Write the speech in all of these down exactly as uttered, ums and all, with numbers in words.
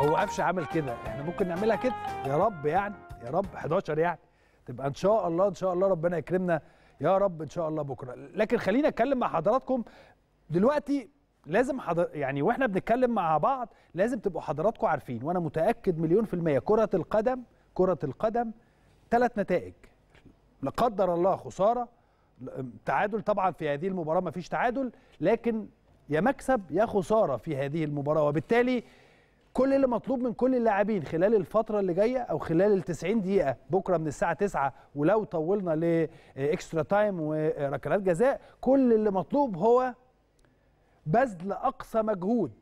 هو قفشه عمل كده، احنا ممكن نعملها كده يا رب، يعني يا رب حداشر يعني تبقى ان شاء الله، ان شاء الله ربنا يكرمنا يا رب ان شاء الله بكره. لكن خلينا اتكلم مع حضراتكم دلوقتي، لازم حضر يعني واحنا بنتكلم مع بعض لازم تبقوا حضراتكم عارفين، وانا متاكد مليون في الميه كره القدم كره القدم ثلاث نتائج، لا قدر الله خساره، تعادل طبعا في هذه المباراه ما فيش تعادل، لكن يا مكسب يا خساره في هذه المباراه، وبالتالي كل اللي مطلوب من كل اللاعبين خلال الفترة اللي جاية أو خلال ال تسعين دقيقة بكرة من الساعة تسعة ولو طولنا لإكسترا تايم وركلات جزاء، كل اللي مطلوب هو بذل أقصى مجهود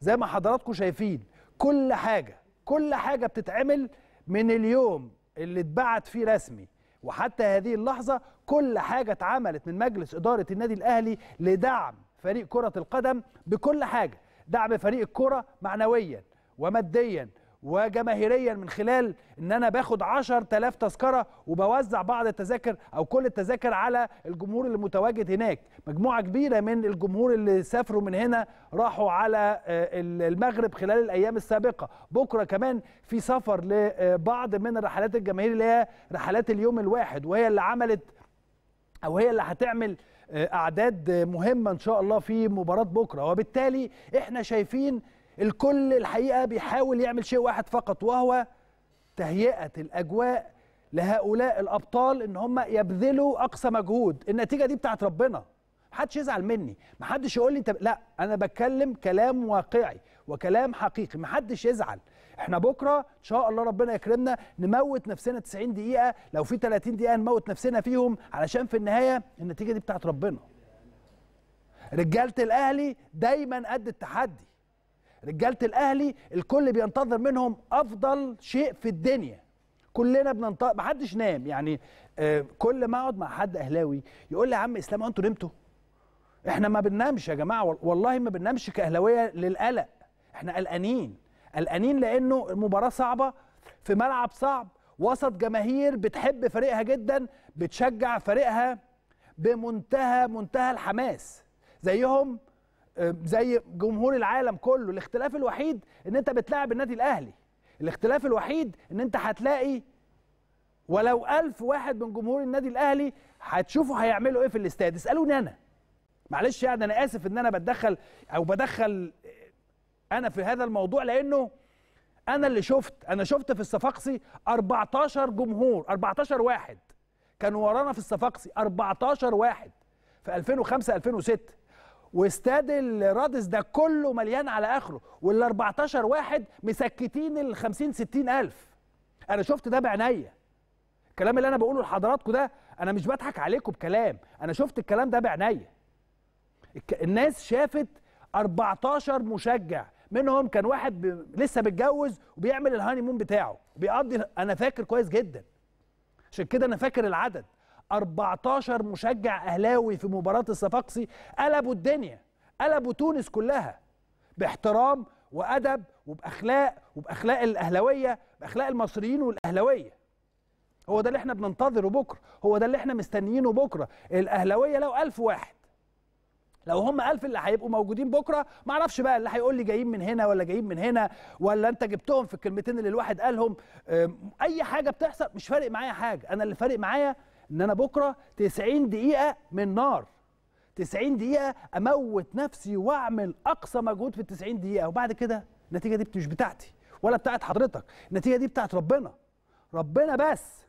زي ما حضراتكم شايفين. كل حاجة كل حاجة بتتعمل من اليوم اللي اتبعت فيه رسمي وحتى هذه اللحظة، كل حاجة اتعملت من مجلس إدارة النادي الأهلي لدعم فريق كرة القدم بكل حاجة، دعم فريق الكرة معنويا وماديا وجماهيريا، من خلال ان انا باخد عشرة آلاف تذكرة وبوزع بعض التذاكر او كل التذاكر على الجمهور اللي متواجد هناك. مجموعة كبيرة من الجمهور اللي سافروا من هنا راحوا على المغرب خلال الايام السابقة، بكرة كمان في سفر لبعض من الرحلات الجماهيرية اللي هي رحلات اليوم الواحد، وهي اللي عملت او هي اللي هتعمل أعداد مهمة إن شاء الله في مباراة بكرة. وبالتالي إحنا شايفين الكل الحقيقة بيحاول يعمل شيء واحد فقط، وهو تهيئة الأجواء لهؤلاء الأبطال إن هم يبذلوا أقصى مجهود. النتيجة دي بتاعت ربنا، محدش يزعل مني، محدش يقول لي طب لا، أنا بتكلم كلام واقعي وكلام حقيقي، محدش يزعل. احنا بكره ان شاء الله ربنا يكرمنا نموت نفسنا تسعين دقيقه، لو في تلاتين دقيقه نموت نفسنا فيهم، علشان في النهايه النتيجه دي بتاعت ربنا. رجاله الاهلي دايما قد التحدي، رجاله الاهلي الكل بينتظر منهم افضل شيء في الدنيا، كلنا بننتظر، محدش نام يعني. آه كل ما اقعد مع حد اهلاوي يقول لي يا عم اسلام انتوا نمتوا؟ احنا ما بننامش يا جماعه، والله ما بننامش كاهلاويه للقلق، احنا قلقانين قلقانين لانه المباراه صعبه في ملعب صعب وسط جماهير بتحب فريقها جدا، بتشجع فريقها بمنتهى منتهى الحماس زيهم زي جمهور العالم كله. الاختلاف الوحيد ان انت بتلاعب النادي الاهلي، الاختلاف الوحيد ان انت هتلاقي ولو ألف واحد من جمهور النادي الاهلي هتشوفوا هيعملوا ايه في الاستاد. اسالوني انا، معلش يعني انا اسف ان انا بتدخل او بدخل أنا في هذا الموضوع، لأنه أنا اللي شفت، أنا شفت في الصفاقسي أربعتاشر جمهور، أربعتاشر واحد كانوا ورانا في الصفاقسي، أربعتاشر واحد في ألفين وخمسة ألفين وستة، واستاد الرادس ده كله مليان على آخره، وال أربعتاشر واحد مسكتين ال خمسين ستين ألف. أنا شفت ده بعينيا. الكلام اللي أنا بقوله لحضراتكم ده أنا مش بضحك عليكم بكلام، أنا شفت الكلام ده بعينيا. الناس شافت أربعتاشر مشجع، منهم كان واحد ب... لسه بيتجوز وبيعمل الهانيمون بتاعه بيقضي، انا فاكر كويس جدا، عشان كده انا فاكر العدد، أربعتاشر مشجع اهلاوي في مباراه الصفاقسي قلبوا الدنيا، قلبوا تونس كلها، باحترام وادب وباخلاق وباخلاق الاهلاويه، باخلاق المصريين والاهلاويه. هو ده اللي احنا بننتظره بكره، هو ده اللي احنا مستنيينه بكره. الاهلاويه لو ألف واحد، لو هم ألف اللي هيبقوا موجودين بكره، ما اعرفش بقى اللي هيقول لي جايين من هنا ولا جايين من هنا، ولا انت جبتهم في الكلمتين اللي الواحد قالهم، اي حاجه بتحصل مش فارق معايا حاجه. انا اللي فارق معايا ان انا بكره تسعين دقيقه من نار، تسعين دقيقه اموت نفسي واعمل اقصى مجهود في ال تسعين دقيقه، وبعد كده النتيجه دي مش بتاعتي ولا بتاعت حضرتك، النتيجه دي بتاعت ربنا، ربنا بس.